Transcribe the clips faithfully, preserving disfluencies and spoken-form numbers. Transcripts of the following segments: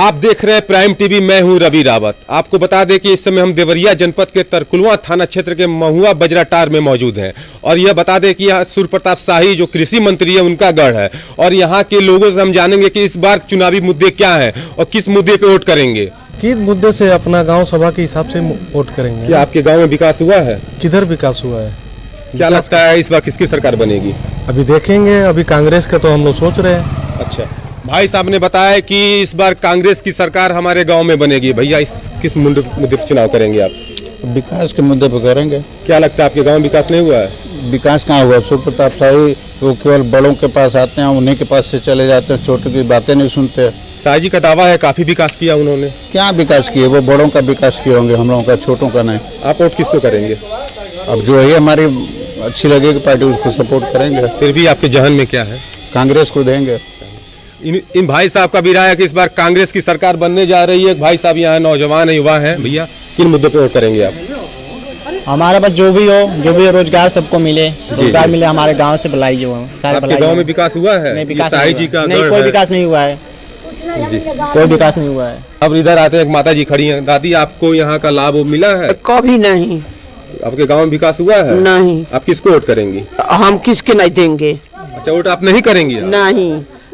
आप देख रहे हैं प्राइम टीवी, मैं हूं रवि रावत। आपको बता दें कि इस समय हम देवरिया जनपद के तरकुलवा थाना क्षेत्र के महुआ बजरा टार में मौजूद हैं और यह बता दें कि यहाँ सूर्य प्रताप शाही जो कृषि मंत्री है उनका गढ़ है और यहाँ के लोगों से हम जानेंगे कि इस बार चुनावी मुद्दे क्या हैं और किस मुद्दे पे वोट करेंगे। किस मुद्दे से अपना गांव सभा के हिसाब से वोट करेंगे। क्या आपके गाँव में विकास हुआ है? किधर विकास हुआ है? क्या लगता है इस बार किसकी सरकार बनेगी? अभी देखेंगे, अभी कांग्रेस का तो हम लोग सोच रहे हैं। अच्छा, भाई साहब ने बताया कि इस बार कांग्रेस की सरकार हमारे गांव में बनेगी। भैया, इस किस मुद्दे मुद्दे पर चुनाव करेंगे आप? विकास के मुद्दे पर करेंगे। क्या लगता है आपके गांव में विकास नहीं हुआ है? विकास कहाँ हुआ? सूर्य प्रताप शाही वो केवल बड़ों के पास आते हैं, उन्हीं के पास से चले जाते हैं, छोटे की बातें नहीं सुनते। शाही जी का दावा है काफ़ी विकास किया उन्होंने। क्या विकास किए? वो बड़ों का विकास किए होंगे, हम लोगों का, छोटों का नहीं। आप वोट किसको करेंगे? अब जो है हमारी अच्छी लगेगी पार्टी उसको सपोर्ट करेंगे। फिर भी आपके जहन में क्या है? कांग्रेस को देंगे। इन इन भाई साहब का भी राय है कि इस बार कांग्रेस की सरकार बनने जा रही है। भाई साहब यहाँ नौजवान युवा हैं। भैया, किन मुद्दों पे वोट करेंगे आप? हमारे पास जो भी हो, जो भी रोजगार सबको मिले, रोजगार मिले, हमारे गांव से भलाई हो। आपके गांव में विकास हुआ है? नहीं, विकास कोई विकास नहीं हुआ है जी, कोई विकास नहीं हुआ है। अब इधर आते हैं, एक माता जी खड़ी है। दादी, आपको यहाँ का लाभ मिला है? कभी नहीं। आपके गाँव में विकास हुआ है? नहीं। आप किसको वोट करेंगी? हम किसके नहीं देंगे। अच्छा, वोट आप नहीं करेंगी? नहीं।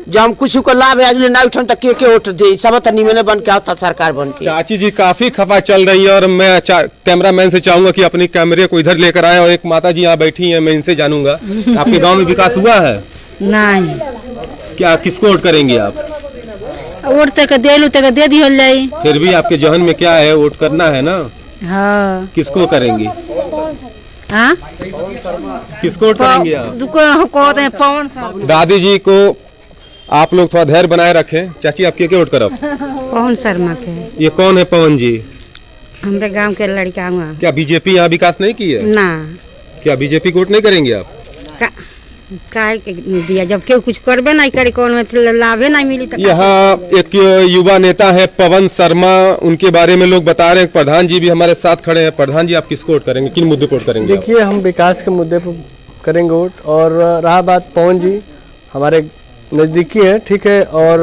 जब हम कुछ को लाभ है ना उठन तक के के वोट दे सब तनी में बन के आता सरकार बन के। चाची जी काफी खफा चल रही है और मैं कैमरामैन से चाहूंगा कि अपने कैमरे को इधर लेकर आए और एक माता जी यहाँ बैठी हैं, मैं इनसे जानूंगा आपके गांव में विकास हुआ है? नहीं। क्या किसको वोट करेंगे आप? वोट तक दे लू तक दे दी हो जाये। फिर भी आपके जहन में क्या है? वोट करना है ना। हाँ। किसको करेंगी? हाँ, किसको वोट करेंगे आप? दादी जी को आप लोग थोड़ा धैर्य बनाए रखें। चाची, आप क्या वोट करब? पवन शर्मा के। ये कौन है पवन जी? हमारे गांव के लड़का हुआ। क्या बीजेपी यहाँ विकास नहीं की है? ना। क्या बीजेपी को वोट नहीं करेंगे आप? का, का दिया जब क्यों कुछ करबे नहीं करे, कौन लाभे नहीं मिली। यहाँ एक युवा नेता है पवन शर्मा, उनके बारे में लोग बता रहे हैं। प्रधान जी भी हमारे साथ खड़े हैं। प्रधान जी, आप किसको वोट करेंगे, किन मुद्दे पर वोट करेंगे? देखिए, हम विकास के मुद्दे पर करेंगे वोट। और रहा बात पवन जी, हमारे नज़दीकी है, ठीक है, और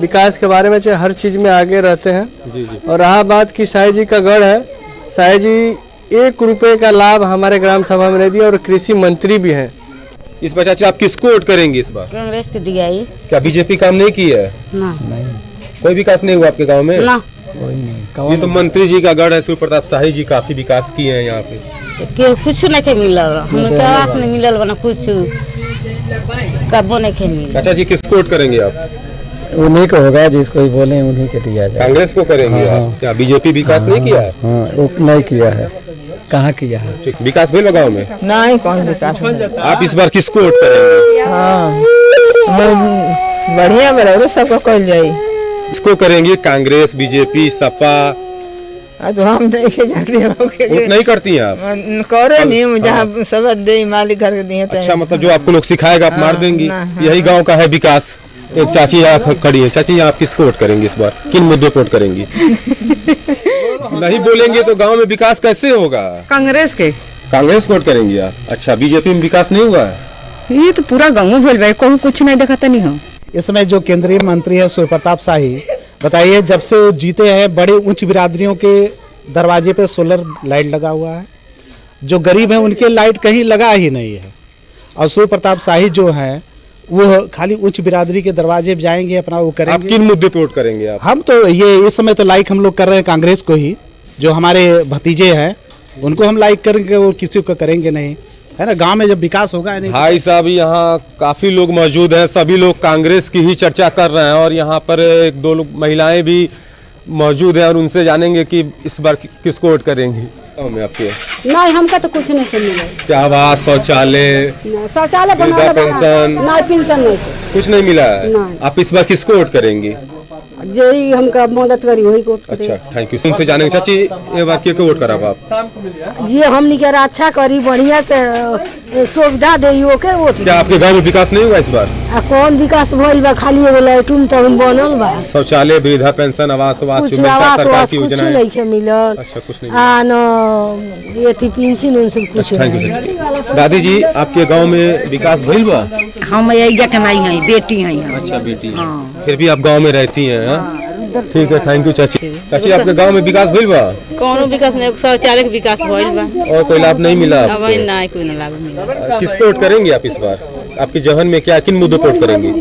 विकास के बारे में चाहे हर चीज़ में आगे रहते हैं जी जी। और रहा बात की शाही जी का गढ़ है, शाही जी एक रुपये का लाभ हमारे ग्राम सभा में नहीं दिया और कृषि मंत्री भी हैं। इस बार चाचा, आप किसको वोट करेंगे इस बार? कांग्रेस के दिया ही। क्या बीजेपी काम नहीं की है? ना। कोई विकास नहीं हुआ आपके गाँव में? ना। ये तो मंत्री जी का गढ़ है, सूर्य प्रताप शाही जी काफी विकास किए हैं यहाँ पे। कुछ नहीं मिलल, कुछ कब नहीं खेल। अच्छा जी, किसको वोट करेंगे आप? उन्हीं को होगा जिसको ही बोले, उन्हीं के दिया जाए। कांग्रेस को करेंगे हाँ, आप? क्या बीजेपी विकास हाँ, नहीं किया है? हाँ, वो नहीं किया है। कहाँ किया है? विकास भी लगाओ में नहीं, कौन विकास? आप इस बार किसको वोट करेंगे? हाँ, बढ़िया में रहो, सबको कल जाये। इसको करेंगे कांग्रेस, बीजेपी, सपा? तो हम नहीं, नहीं करती हैं आप? करे नहीं, जहाँ सब दे मालिक घर के दिए। अच्छा, मतलब जो आपको लोग सिखाएगा आप मार देंगी। यही गांव का है विकास। एक चाची यहाँ खड़ी है। चाची, आप किसको वोट करेंगी इस बार, किन मुद्दे पर वोट करेंगी? नहीं बोलेंगे तो गांव में विकास कैसे होगा? कांग्रेस के। कांग्रेस वोट करेंगी आप? अच्छा, बीजेपी में विकास नहीं हुआ है? ये तो पूरा गाँव में भूल को कुछ नहीं देखा नहीं हम। इसमें जो केंद्रीय मंत्री है सूर्य प्रताप शाही, बताइए, जब से वो जीते हैं बड़े उच्च बिरादरियों के दरवाजे पे सोलर लाइट लगा हुआ है। जो गरीब हैं उनके लाइट कहीं लगा ही नहीं है। और सूर्य प्रताप शाही जो हैं वो खाली उच्च बिरादरी के दरवाजे पे जाएंगे, अपना वो करेंगे। आप किन मुद्दे पे वोट करेंगे आप? हम तो ये इस समय तो लाइक हम लोग कर रहे हैं कांग्रेस को ही। जो हमारे भतीजे हैं उनको हम लाइक करेंगे, वो किसी को करेंगे नहीं, है ना। गांव में जब विकास होगा नहीं। भाई साहब, यहाँ काफी लोग मौजूद हैं, सभी लोग कांग्रेस की ही चर्चा कर रहे हैं और यहाँ पर एक दो लोग महिलाएं भी मौजूद हैं और उनसे जानेंगे कि इस बार किसको वोट करेंगी। आपके नहीं, हमका तो कुछ नहीं मिला। क्या आवास, शौचालय, शौचालय पेंशन, पेंशन नहीं, कुछ नहीं मिला है। आप इस बार किसको वोट करेंगी? यही हमका मदद करी वही वोट। अच्छा थैंक यू। इनसे जाने चाची ये बात क्यों वोट कराब आप? जी हमने कह रहा अच्छा करी बढ़िया से सुविधा दे के वोट। क्या आपके गांव में विकास नहीं हुआ इस बार? कौन विकास भइल बा, खाली एगो लैट्रिन तवन बनल बा, शौचालय वृद्धा पेंशन आवास आवास सरकार की योजना कुछ नहीं मिलल। अच्छा कुछ नहीं आ न एथी पेंशन उनसे कुछ। Thank you. दादी जी आपके गांव में विकास भइल बा? हम यही कनाई हई बेटी हई। अच्छा बेटी, फिर भी आप गांव में रहती हैं? ठीक है थैंक यू चाची। चाची आपके गांव में विकास भइल बा? कोनो विकास नहीं, शौचालय के विकास भइल बा और कोई लाभ नहीं मिला? कोई नहीं, कोई ना लाभ मिला। किसको वोट करेंगे आप इस बार? आपके जहन में क्या, किन मुद्दों पर वोट करेंगे?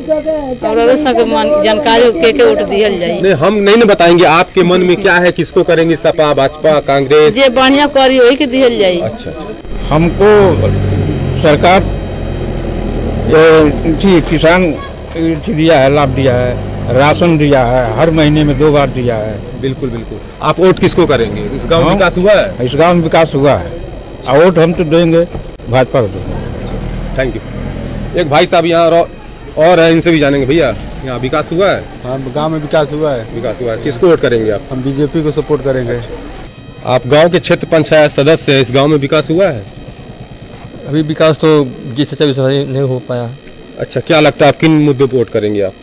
जानकारी के के वोट दिया जाए। नहीं हम नहीं ना बताएंगे, आपके मन में क्या है, किसको करेंगे? सपा भाजपा कांग्रेस ये बढ़िया करी वही के दिया जाए। अच्छा अच्छा, हमको सरकार किसान दिया है, लाभ दिया है, राशन दिया है, हर महीने में दो बार दिया है। बिल्कुल बिल्कुल। आप वोट किसको करेंगे? इस गांव में विकास हुआ है? इस गांव में विकास हुआ है, वोट हम तो देंगे भाजपा को देंगे। Thank you. एक भाई साहब यहाँ और है, इनसे भी जानेंगे। भैया यहाँ विकास हुआ है? हाँ गाँव में विकास हुआ है। विकास हुआ है। किसको वोट करेंगे आप? हम बीजेपी को सपोर्ट करेंगे। आप गाँव के क्षेत्र पंचायत सदस्य हैं, इस गाँव में विकास हुआ है? अभी विकास तो जिस नहीं हो पाया। अच्छा क्या लगता है आप किन मुद्दों पर वोट करेंगे? आप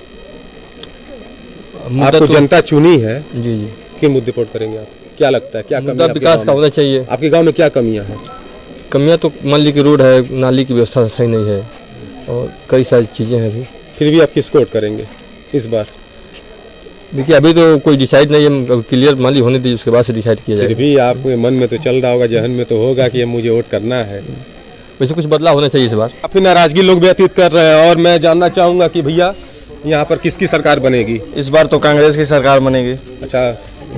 आपको तो जनता चुनी है। जी जी। किन मुद्दे पर वोट करेंगे आप? क्या लगता है क्या कमी है? विकास का होना चाहिए। आपके गांव में क्या कमियां हैं? कमियां तो मान ली कि रोड है, नाली की व्यवस्था सही नहीं है और कई सारी चीज़ें हैं। फिर भी आप किसको वोट करेंगे इस बार? देखिए अभी तो कोई डिसाइड नहीं है, क्लियर मान ली होने दीजिए, उसके बाद से डिसाइड किया जाए। फिर भी आपके मन में तो चल रहा होगा, जहन में तो होगा कि मुझे वोट करना है, वैसे कुछ बदलाव होना चाहिए इस बार। काफ़ी नाराजगी लोग व्यतीत कर रहे हैं और मैं जानना चाहूँगा कि भैया यहाँ पर किसकी सरकार बनेगी इस बार? तो कांग्रेस की सरकार बनेगी। अच्छा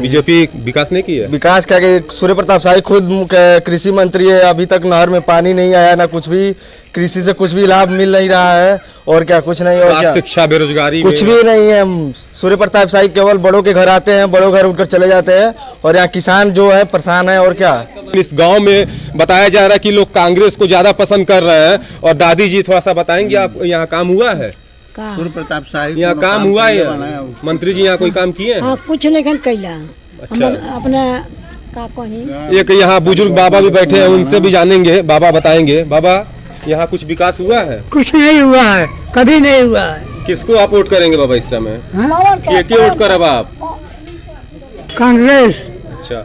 बीजेपी विकास नहीं की है? विकास क्या कि सूर्य प्रताप शाही खुद कृषि मंत्री है, अभी तक नहर में पानी नहीं आया, ना कुछ भी कृषि से कुछ भी लाभ मिल नहीं रहा है और क्या कुछ नहीं। और क्या शिक्षा बेरोजगारी कुछ भी नहीं है। सूर्य प्रताप शाही केवल बड़ों के घर आते हैं, बड़ों घर उठकर चले जाते हैं और यहाँ किसान जो है परेशान है। और क्या इस गांव में बताया जा रहा है कि लोग कांग्रेस को ज्यादा पसंद कर रहे हैं। और दादी जी थोड़ा सा बताएंगे आप यहाँ काम हुआ है? सूर्य प्रताप शाही यहाँ काम हुआ है? मंत्री जी यहाँ कोई काम किए हैं? कुछ नहीं कैला। अच्छा अपना का कहीं एक यहाँ बुजुर्ग बाबा भी बैठे हैं, उनसे भी जानेंगे। बाबा बताएंगे, बाबा यहाँ कुछ विकास हुआ है? कुछ नहीं हुआ है, कभी नहीं हुआ है। किसको आप वोट करेंगे बाबा इस समय? के के वोट करब आप? कांग्रेस। अच्छा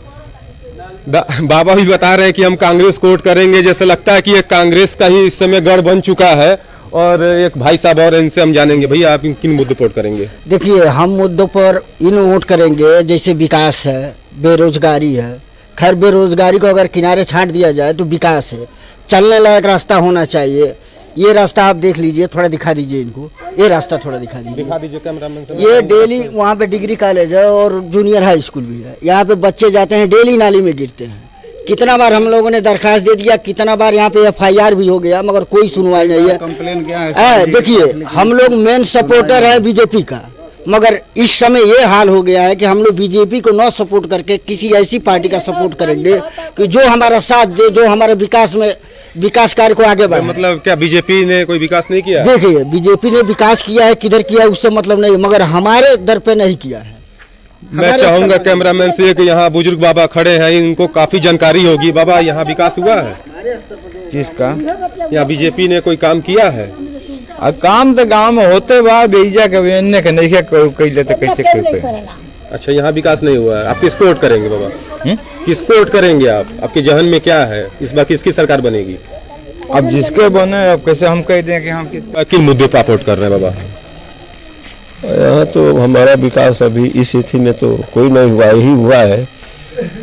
बाबा भी बता रहे हैं कि हम कांग्रेस को वोट करेंगे। जैसे लगता है कि ये कांग्रेस का ही इस समय गढ़ बन चुका है। और एक भाई साहब और इनसे हम जानेंगे। भैया आप किन मुद्दों पर वोट करेंगे? देखिए हम मुद्दों पर इन वोट करेंगे जैसे विकास है, बेरोजगारी है। खैर बेरोजगारी को अगर किनारे छांट दिया जाए तो विकास है। चलने लायक रास्ता होना चाहिए। ये रास्ता आप देख लीजिए, थोड़ा दिखा दीजिए इनको, ये रास्ता थोड़ा दिखा दीजिए दिखा दीजिए कैमरामैन। ये डेली वहाँ पे डिग्री कॉलेज है और जूनियर हाई स्कूल भी है, यहाँ पे बच्चे जाते हैं डेली नाली में गिरते हैं। कितना बार हम लोगों ने दरखास्त दे दिया, कितना बार यहाँ पे एफ आई आर भी हो गया, मगर कोई सुनवाई नहीं है। कंप्लेन क्या है? देखिए हम लोग मेन सपोर्टर है बीजेपी का, मगर इस समय ये हाल हो गया है कि हम लोग बीजेपी को न सपोर्ट करके किसी ऐसी पार्टी का सपोर्ट करेंगे कि जो हमारा साथ दे, जो हमारे विकास में विकास कार्य को आगे बढ़ाए। मतलब क्या बीजेपी ने कोई विकास नहीं किया? देखिए बीजेपी ने विकास किया है, किधर किया है उससे मतलब नहीं, मगर हमारे दर पे नहीं किया है। मैं चाहूँगा कैमरामैन से कि यहाँ बुजुर्ग बाबा खड़े हैं, इनको काफी जानकारी होगी। बाबा यहाँ विकास हुआ है किसका? यहाँ बीजेपी ने कोई काम किया है? अब काम तो गांव में होते बा, बेईजा के बेन्ने के नहीं कई लेते कैसे कोई। अच्छा यहाँ विकास नहीं हुआ है, आप किसको वोट करेंगे बाबा? हुँ? किसको वोट करेंगे आप? आपके जहन में क्या है इस बार किसकी सरकार बनेगी? अब जिसके बने, अब कैसे हम कह दें कि हम किस किन मुद्दे पर वोट कर रहे हैं? बाबा यहाँ तो हमारा विकास अभी इस स्थिति में तो कोई नहीं हुआ, यही हुआ है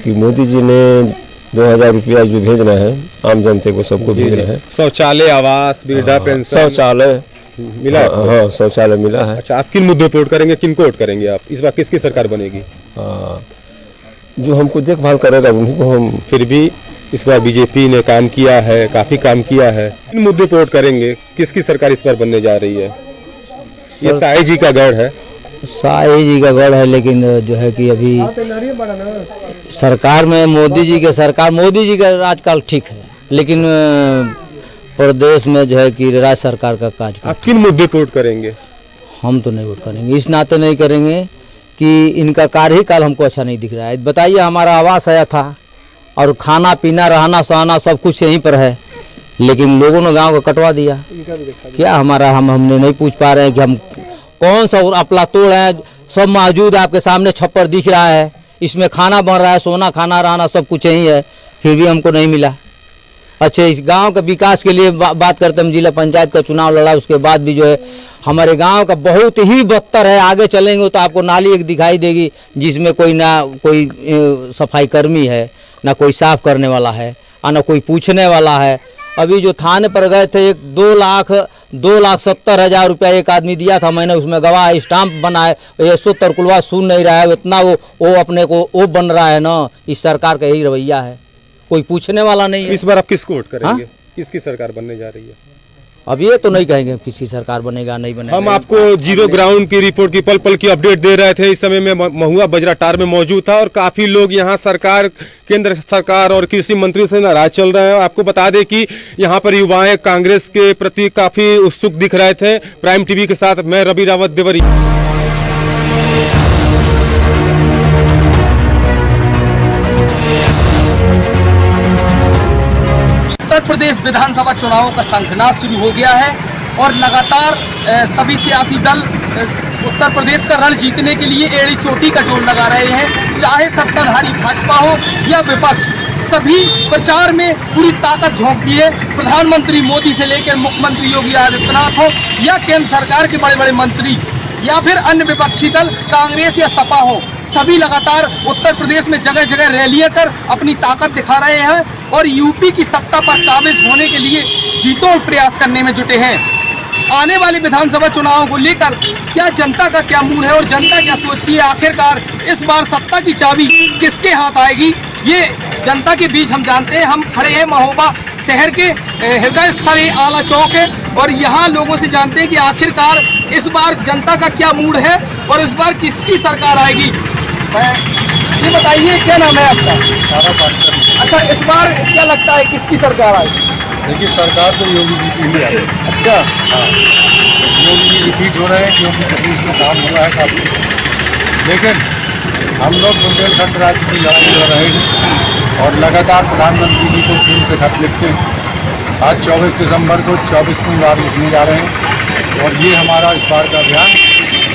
कि मोदी जी ने दो हजार रुपया जो भेजना है आम जनता को, सबको भेजना है। शौचालय आवास वृद्धा पेंशन शौचालय मिला? हाँ शौचालय मिला है। अच्छा आप किन मुद्दों पर वोट करेंगे, किनको वोट करेंगे आप इस बार? किसकी सरकार बनेगी? हाँ जो हमको देखभाल करेगा उन्हीं को हम। फिर भी इस बार बीजेपी ने काम किया है, काफी काम किया है। किन मुद्दे पर वोट करेंगे, किसकी सरकार इस बार बनने जा रही है? ये शाही जी का गढ़ है, शाही जी का गढ़ है, लेकिन जो है कि अभी सरकार में मोदी जी के सरकार मोदी जी का आजकल ठीक है, लेकिन प्रदेश में जो है कि राज्य सरकार का काज। आप किन मुद्दे पर वोट करेंगे? हम तो नहीं वोट करेंगे, इस नाते नहीं करेंगे कि इनका कार्यकाल हमको अच्छा नहीं दिख रहा है। बताइए, हमारा आवास आया था और खाना पीना रहना सहना सब कुछ यहीं पर है, लेकिन लोगों ने गांव का कटवा दिया। क्या हमारा हम हमने नहीं पूछ पा रहे हैं कि हम कौन सा अपला तोड़ है। सब मौजूद है, आपके सामने छप्पर दिख रहा है, इसमें खाना बन रहा है, सोना खाना रहना सब कुछ यही है, फिर भी हमको नहीं मिला। अच्छा, इस गांव के विकास के लिए बा, बात करते हम जिला पंचायत का चुनाव लड़ा, उसके बाद भी जो है हमारे गांव का बहुत ही बदतर है। आगे चलेंगे तो आपको नाली एक दिखाई देगी जिसमें कोई ना कोई सफाई कर्मी है, ना कोई साफ करने वाला है और ना कोई पूछने वाला है। अभी जो थाने पर गए थे, एक दो लाख दो लाख सत्तर हज़ार रुपया एक आदमी दिया था मैंने, उसमें गवाह स्टाम्प बनाए। ये सो तरकुलवा सुन नहीं रहा है, इतना वो वो अपने को वो बन रहा है ना। इस सरकार का यही रवैया है, कोई पूछने वाला नहीं है। इस बार आप किसको वोट करेंगे? किसकी सरकार बनने जा रही है? अब ये तो नहीं कहेंगे किसकी सरकार बनेगा नहीं बनेगा। हम आपको जीरो ग्राउंड की रिपोर्ट की पल पल की अपडेट दे रहे थे। इस समय में महुआ बजरा टार में मौजूद था और काफ़ी लोग यहाँ सरकार, केंद्र सरकार और कृषि मंत्री से नाराज चल रहे हैं। आपको बता दें कि यहाँ पर युवाएं कांग्रेस के प्रति काफ़ी उत्सुक दिख रहे थे। प्राइम टीवी के साथ मैं रवि रावत, देवरिया। उत्तर प्रदेश विधानसभा चुनावों का शंखनाद शुरू हो गया है और लगातार सभी सियासी दल उत्तर प्रदेश का रण जीतने के लिए एड़ी चोटी का जोर लगा रहे हैं। चाहे सत्ताधारी भाजपा हो या विपक्ष, सभी प्रचार में पूरी ताकत झोंक दी है। प्रधानमंत्री मोदी से लेकर मुख्यमंत्री योगी आदित्यनाथ हो या केंद्र सरकार के बड़े बड़े मंत्री या फिर अन्य विपक्षी दल कांग्रेस या सपा हो, सभी लगातार उत्तर प्रदेश में जगह जगह रैलियां कर अपनी ताकत दिखा रहे हैं और यूपी की सत्ता पर काबिज होने के लिए जीतों और प्रयास करने में जुटे हैं। आने वाले विधानसभा चुनावों को लेकर क्या जनता का क्या मूड है और जनता क्या सोचती है, आखिरकार इस बार सत्ता की चाबी किसके हाथ आएगी, ये जनता के बीच हम जानते हैं। हम खड़े हैं महोबा शहर के हृदय स्थल आला चौक है और यहाँ लोगों से जानते हैं कि आखिरकार इस बार जनता का क्या मूड है और इस बार किसकी सरकार आएगी। ये बताइए, क्या नाम है आपका? अच्छा, इस बार क्या लगता है किसकी सरकार आएगी? देखिए, सरकार तो योगी जी की ही आएगी। अच्छा, योगी जी रिपीट हो रहे हैं क्योंकि प्रदेश में काम हो रहा है काफ़ी, लेकिन हम लोग बुंदेलखंड राज्य की लड़ाई लड़ रहे हैं और लगातार प्रधानमंत्री जी को चीन से खत लिखते हैं। आज चौबीस दिसंबर को चौबीसवीं बार लिखने जा रहे हैं और ये हमारा इस बार का अभियान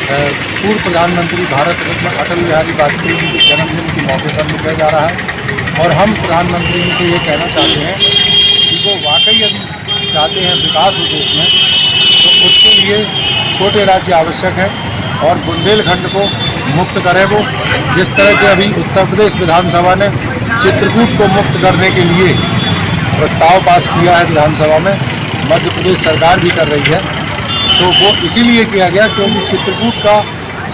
पूर्व प्रधानमंत्री भारत रत्न अटल बिहारी वाजपेयी जी के जन्मदिन के मौके पर लिखा जा रहा है। और हम प्रधानमंत्री जी से ये कहना चाहते हैं कि वो वाकई यदि चाहते हैं विकास हो देश में, तो उसके लिए छोटे राज्य आवश्यक हैं और बुंदेलखंड को मुक्त करें वो, जिस तरह से अभी उत्तर प्रदेश विधानसभा ने चित्रकूट को मुक्त करने के लिए प्रस्ताव पास किया है विधानसभा में, मध्य प्रदेश सरकार भी कर रही है। तो वो इसीलिए किया गया क्योंकि चित्रकूट का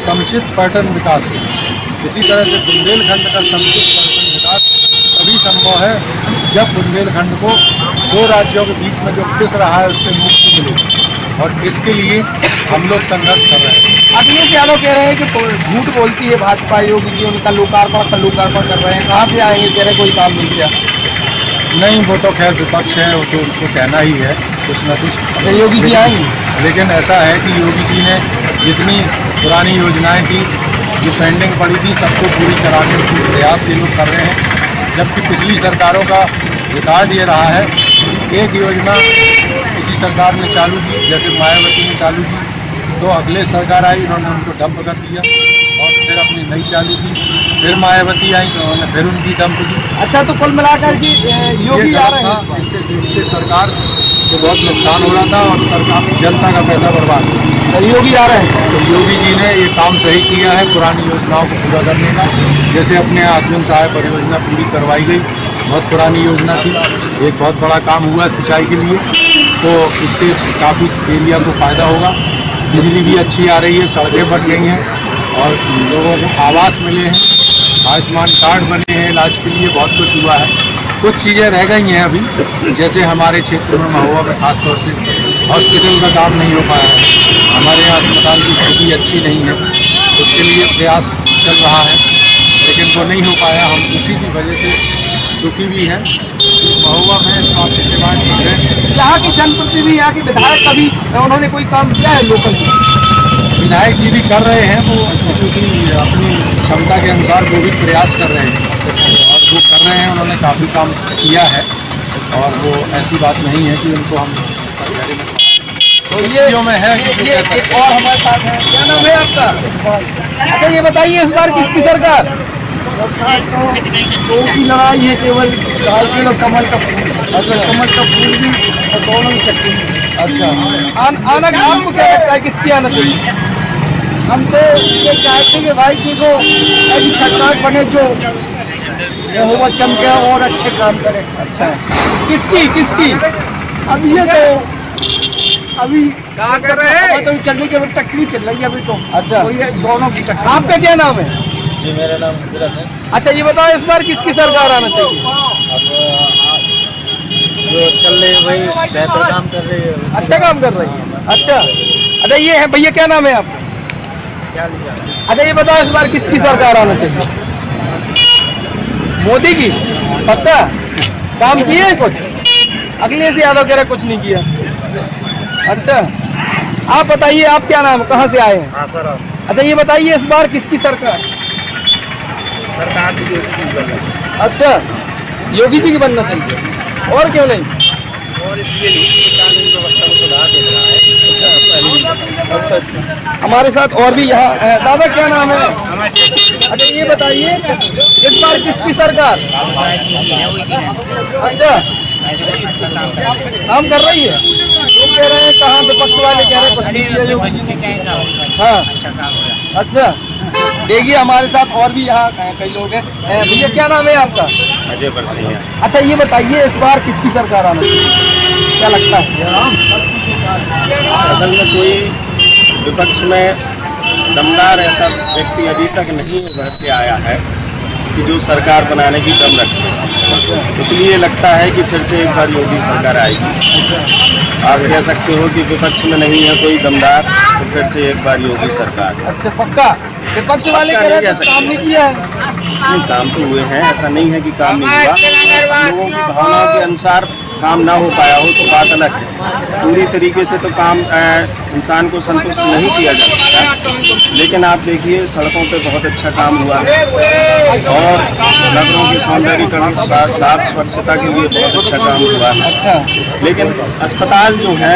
समुचित पर्यटन विकास हो, इसी तरह से बुंदेलखंड का समुचित पर्यटन विकास तभी संभव है जब बुंदेलखंड को दो राज्यों के बीच में जो पिस रहा है उससे मुक्ति मिले और इसके लिए हम लोग संघर्ष कर रहे हैं। अखिलेश यादव कह रहे हैं कि झूठ बोलती है भाजपा, योगी जी उनका लोकार्पण का लोकार्पण कर रहे हैं, कहाँ से आएंगे, कह रहे कोई काम नहीं किया। नहीं, वो तो खैर विपक्ष है, वो तो उनको कहना ही है कुछ ना कुछ। योगी जी आएंगे, लेकिन ऐसा है कि योगी जी ने जितनी पुरानी योजनाएं थी जो पेंडिंग पड़ी थी सबको पूरी कराने के प्रयास ये लोग कर रहे हैं, जबकि पिछली सरकारों का रिकॉर्ड ये रहा है कि एक योजना किसी सरकार ने चालू की, जैसे मायावती ने चालू की, तो अगले सरकार आई उन्होंने उनको डंप कर दिया और फिर अपनी नई चालू की, फिर मायावती आई तो उन्होंने फिर उनकी दम की। अच्छा, तो कुल मिलाकर कि योगी आ रहे हैं, इससे इससे सरकार को बहुत नुकसान हो रहा था और सरकार जनता का पैसा बर्बाद हो रहा था। योगी आ रहे हैं तो योगी जी ने ये काम सही किया है पुरानी योजनाओं को पूरा करने का, जैसे अपने अर्जुन साहब परियोजना पूरी करवाई गई, बहुत पुरानी योजना थी, एक बहुत बड़ा काम हुआ सिंचाई के लिए, तो इससे काफ़ी एरिया को फ़ायदा होगा। बिजली भी अच्छी आ रही है, सड़कें बन गई हैं और लोगों को आवास मिले हैं, आयुष्मान कार्ड बने हैं, इलाज के लिए बहुत कुछ हुआ है। कुछ चीज़ें रह गई हैं अभी, जैसे हमारे क्षेत्र में महुआ में खासतौर से हॉस्पिटल का काम नहीं हो पाया है, हमारे यहाँ अस्पताल की स्थिति अच्छी नहीं है, उसके लिए प्रयास चल रहा है लेकिन वो नहीं हो पाया। हम उसी की वजह से दुखी भी हैं। महुआ में स्वास्थ्य सेवाएँ ठीक है, यहाँ के जनप्रतिनिधि, यहाँ के विधायक, कभी उन्होंने कोई काम किया है लोकल? विधायक जी भी कर रहे हैं वो चूँकि अपनी क्षमता के अनुसार वो भी प्रयास कर रहे हैं और जो कर रहे हैं उन्होंने काफ़ी काम किया है और वो ऐसी बात नहीं है कि उनको हम तो ये जो में है ये एक और हमारे साथ है। क्या नाम है आपका? अच्छा ये बताइए इस बार किसकी सरकार? सरकार तो दो की लड़ाई है केवल, साइकिल और कमल का फूल। अच्छा कमल का फूल भी और दोनों की। अच्छा आना आपको क्या लगता है किसकी आना चाहिए? हम तो ये चाहते हैं कि भाई जी को ऐसी सरकार बने जो महोबा चमके और अच्छे काम करे। अच्छा किसकी किसकी? अब ये तो अभी कहा कर रहे हैं तो चलने के बाद टक्कर चल रही है अभी तो। अच्छा ये दोनों की टक्कर। आपका क्या नाम है जी? मेरा नाम हजरत है। अच्छा ये बताओ इस बार किसकी सरकार आना चाहिए? जो चल रही है भाई बेहतर काम कर रही है, अच्छा काम कर रही है। अच्छा अच्छा ये है भैया, क्या नाम है आपका? अच्छा ये बताओ इस बार किसकी सरकार आना चाहिए? मोदी की। पक्का काम किए कुछ? अखिलेश यादव कह रहे कुछ नहीं किया। अच्छा आप बताइए, आप क्या नाम, कहाँ से आए हैं? सर अच्छा ये बताइए इस बार किसकी सरकार? सरकार की योगी। अच्छा योगी जी की बनना चाहिए और क्यों नहीं? और इसके लिए अच्छा अच्छा हमारे साथ और भी यहाँ। दादा क्या नाम है? अच्छा ये बताइए इस बार किसकी सरकार? अच्छा काम कर रही है, वो कह रहे हैं कहाँ विपक्ष वाले कह रहे हैं। हाँ अच्छा देखिए हमारे साथ और भी यहाँ कई लोग हैं। भैया क्या नाम है आपका? अजय परसी है। अच्छा ये बताइए इस बार किसकी सरकार आना चाहिए, क्या लगता है? असल में कोई विपक्ष में दमदार ऐसा व्यक्ति अभी तक नहीं उभर के आया है कि जो सरकार बनाने की दम रखे, इसलिए लगता है कि फिर से एक बार योगी सरकार आएगी। आप कह सकते हो कि विपक्ष में नहीं है कोई दमदार तो फिर से एक बार योगी सरकार। अच्छा पक्का विपक्ष वाले कह रहे हैं तो काम नहीं किया है? नहीं काम तो हुए हैं, ऐसा नहीं है कि काम नहीं हुआ। लोगों की भावनाओं के अनुसार काम ना हो पाया हो तो बात अलग है, पूरी तरीके से तो काम इंसान को संतुष्ट नहीं किया जा सकता। लेकिन आप देखिए सड़कों पे बहुत अच्छा काम हुआ है और नगरों के सौंदर्यीकरण साफ स्वच्छता के लिए बहुत अच्छा काम हुआ है। लेकिन अस्पताल जो है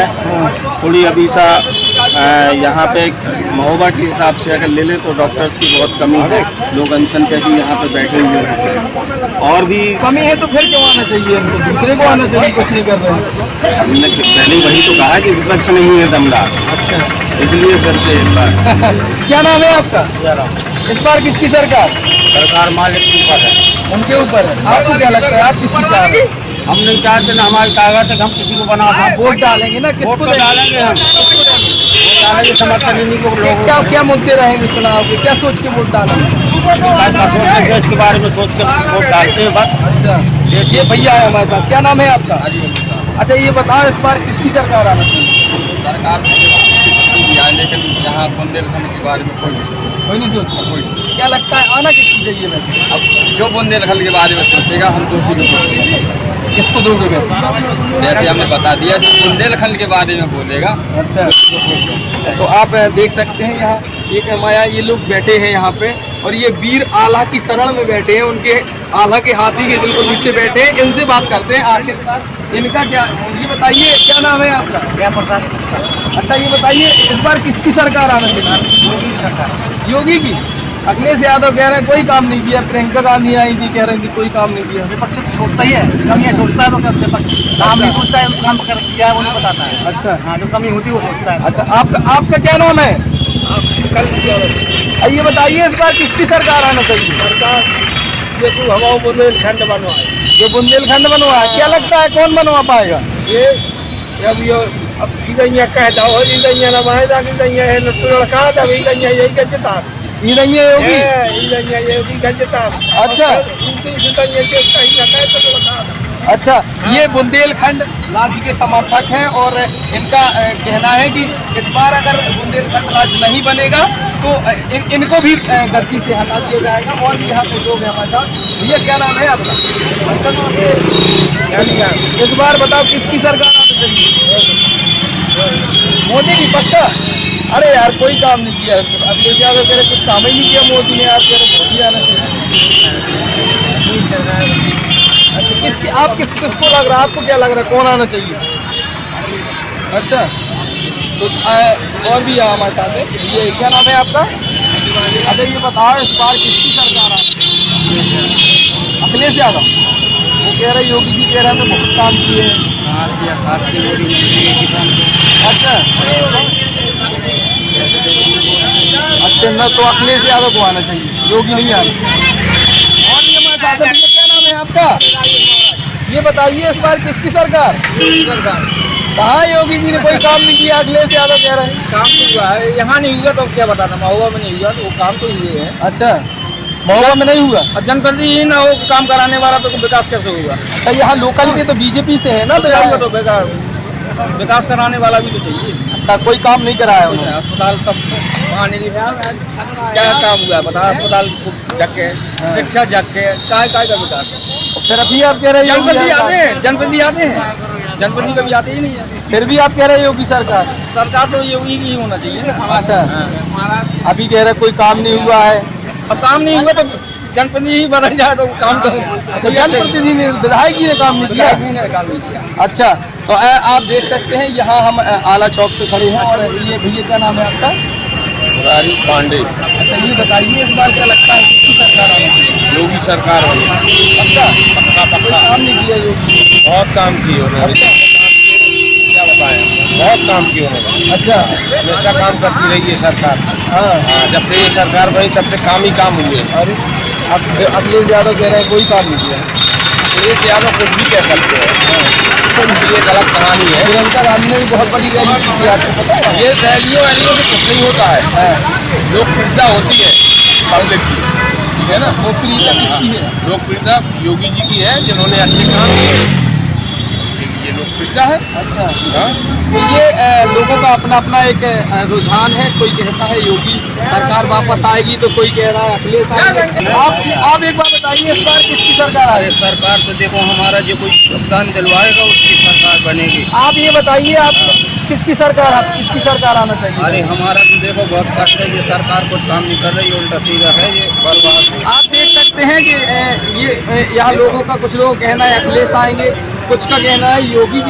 थोड़ी अभी सा यहाँ पे महोबा के हिसाब से अगर ले लें तो डॉक्टर्स की बहुत कमी है, लोग अनशन पे भी यहाँ पे बैठे हुए हैं और भी कमी है। तो फिर क्यों आना चाहिए, दूसरे को आना चाहिए, कुछ नहीं कर रहे। हमने पहले वही तो कहा कि विपक्ष नहीं है दमदार। अच्छा इसलिए फिर से एक बार। क्या नाम है आपका? इस बार किसकी सरकार? सरकार मालिक के ऊपर है, उनके ऊपर है। आपको क्या लगता है आप किसकी चाहेंगे? हम नहीं चाहते ना हमारे कागज तक हम किसी को बना वोट डालेंगे ना, किसको डालेंगे हम? डालेंगे समर्थन इन्हीं को लोगों। क्या क्या मुद्दे रहेंगे चुनाव के, क्या सोच के वोट डालेंगे? देश के बारे में सोच के वोट डालते हैं बस। अच्छा ये भैया है हमारे साथ, क्या नाम है आपका? अच्छा ये बताओ इस बार किसकी सरकार आना चाहिए? सरकार लेकिन यहाँ बुंदेलखंड के बारे में कोई कोई नहीं सोचता कोई। क्या लगता है आना किसको चाहिए वैसे? अब जो बुंदेलखंड के बारे में सोचेगा हम तो उसी को सोचेंगे, किसको दोगे वैसे? जैसे हमने बता दिया जो बुंदेलखंड के बारे में बोलेगा। अच्छा तो आप देख सकते हैं यहाँ एक माया ये लोग बैठे हैं यहाँ पे और ये वीर आला की शरण में बैठे हैं, उनके आला के हाथी के बिल्कुल नीचे बैठे हैं। इनसे बात करते हैं आखिरकार इनका क्या। ये बताइए क्या नाम है आपका? जय प्रसाद। अच्छा ये बताइए इस बार किसकी सरकार आना चाहिए? योगी सरकार। योगी की। अखिलेश यादव कह रहे हैं कोई काम नहीं किया, प्रियंका गांधी आई थी कह रहे हैं कि कोई काम नहीं किया। विपक्ष तो सोचता ही है, कमियाँ सोचता है वो, विपक्ष काम नहीं सोचता है, काम कर किया है वो नहीं बताता है। अच्छा हाँ जो कमी होती है वो सोचता है। अच्छा आपका आपका क्या नाम है? ये बताइए इस बार किसकी सरकार आना चाहिए? सरकार ये तो हवा बुंदेलखंड बनवाए, जो बुंदेलखंड बनवाए। क्या लगता है कौन बनवा पाएगा? ये अब ये अब ईदिया कह दो ईदिया नवाए जाके ईदिया है लड़का तब ईदिया यही का जिता ईदिया होगी ईदिया यही का जिता। अच्छा अच्छा ये बुंदेलखंड राज्य के समर्थक हैं और इनका कहना है कि इस बार अगर बुंदेलखंड राज्य नहीं बनेगा तो इन, इनको भी गलती से हटा दिया जाएगा। और भी यहाँ पे लोग हैं हमारे साथ। भैया क्या नाम है आपका? इस बार बताओ किसकी सरकार आना चाहिए? मोदी की। पक्का अरे यार कोई काम नहीं किया, अखिलेश यादव कह रहे कुछ काम ही नहीं किया मोदी ने, आप कह रहे मोदी आना चाहिए। किसकी आप किस किसको लग रहा है, आपको क्या लग रहा है कौन आना चाहिए? अच्छा तो और भी है हमारे साथ है, ये क्या नाम है आपका? अरे ये बताओ इस बार किसकी सरकार आ रही है? अखिलेश यादव। वो कह रहे योगी जी कह रहे हमने बहुत काम किए। अच्छा अच्छा ना तो अखिलेश यादव को आना चाहिए, योगी नहीं आना चाहिए। और ये हमारे साथ है, क्या नाम है आपका? ये बताइए इस बार किसकी सरकार? सरकार कहाँ? योगी जी ने कोई काम नहीं किया, अखिलेश यादव कह रहे हैं काम तो हुआ है। यहाँ नहीं हुआ तो क्या बताना, महोबा में नहीं हुआ तो वो काम तो हुए हैं। अच्छा महोबा में नहीं हुआ, अब जनप्रतिनिधि ही ना हो काम कराने वाला तो विकास कैसे होगा? अच्छा यहाँ लोकल के तो बीजेपी से है ना, बेकार तो बेकार विकास कराने वाला भी तो चाहिए। अच्छा कोई काम नहीं कराया उन्होंने, अस्पताल सब पानी क्या काम हुआ बता, अस्पताल जग के शिक्षा जग के काय काय का विकास है। फिर अभी आप कह रहे हैं जनप्रतिनिधि आते हैं, जनप्रतिनिधि आते हैं, जनप्रतिनिधि कभी आते ही नहीं है, फिर भी आप कह रहे हैं योगी सरकार। सरकार तो योगी की होना चाहिए। अच्छा अभी कह रहे कोई काम नहीं हुआ है, अब काम नहीं हुआ तो जनप्रतिनिधि बना जाए तो काम तो। अच्छा जनप्रतिनिधि ने विधायक जी ने काम नहीं किया, जी ने काम नहीं किया। अच्छा तो आप देख सकते हैं यहाँ हम आला चौक पे खड़े हैं और ये भैया क्या नाम है आपका? रावी पांडे। अच्छा ये बताइए इस बार क्या लगता है किसकी सरकार आनी चाहिए? योगी सरकार वाली। अच्छा पक्का पक्का काम नहीं किया योगी? बहुत काम किए उन्होंने, क्या बताएं बहुत काम किए उन्होंने। अच्छा हमेशा काम करती रही ये सरकार, जब से ये सरकार बनी तब से काम ही काम हुए। अरे अब अखिलेश यादव कह रहे हैं कोई काम नहीं किया, अखिलेश यादव कुछ भी कह सकते हैं, ये गलत कहानी है। प्रियंका गांधी ने भी बहुत बड़ी रैली की, आपको पता है ये रैलियों वैलियों से कुछ नहीं होता है, लोकप्रियता होती है पब्लिक की, है ना। लोकप्रियता किसकी है? लोकप्रियता योगी जी की है जिन्होंने अच्छे काम किए, ये लोकप्रियता है। अच्छा ये लोगों का अपना अपना एक रुझान है, कोई कहता है योगी सरकार वापस आएगी तो कोई कह रहा है अखिलेश आएंगे। आप आप एक बार बताइए इस बार किसकी सरकार आएगी? सरकार तो देखो हमारा जो कोई योगदान दिलवाएगा उसकी सरकार बनेगी। आप ये बताइए आप किसकी सरकार आप किसकी सरकार आना चाहिए? अरे हमारा तो देखो बहुत कष्ट है, ये सरकार कुछ काम नहीं कर रही, उल्टा सीधा है ये बर्बाद। आप देख सकते हैं कि ये यहाँ लोगों का कुछ लोग कहना है अखिलेश आएंगे, कुछ का कहना है योगी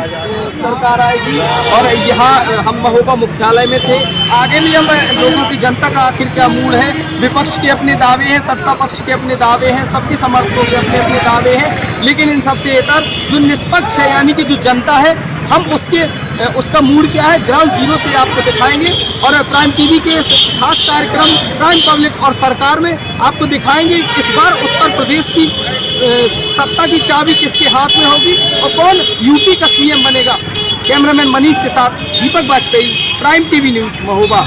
सरकार आएगी। और यहाँ हम महोबा मुख्यालय में थे, आगे भी हम लोगों की जनता का आखिर क्या मूड है, विपक्ष के अपने दावे हैं, सत्ता पक्ष के अपने दावे हैं, सबके समर्थकों के अपने अपने दावे हैं, लेकिन इन सबसे बेहतर जो निष्पक्ष है यानी कि जो जनता है हम उसके उसका मूड क्या है ग्राउंड जीरो से आपको दिखाएंगे। और प्राइम टीवी के इस खास कार्यक्रम प्राइम पब्लिक और सरकार में आपको दिखाएंगे इस बार उत्तर प्रदेश की सत्ता की चाबी किसके हाथ में होगी और कौन यूपी का सीएम बनेगा। कैमरामैन मनीष के साथ Deepak Vajpayee, prime TV news, Mahoba.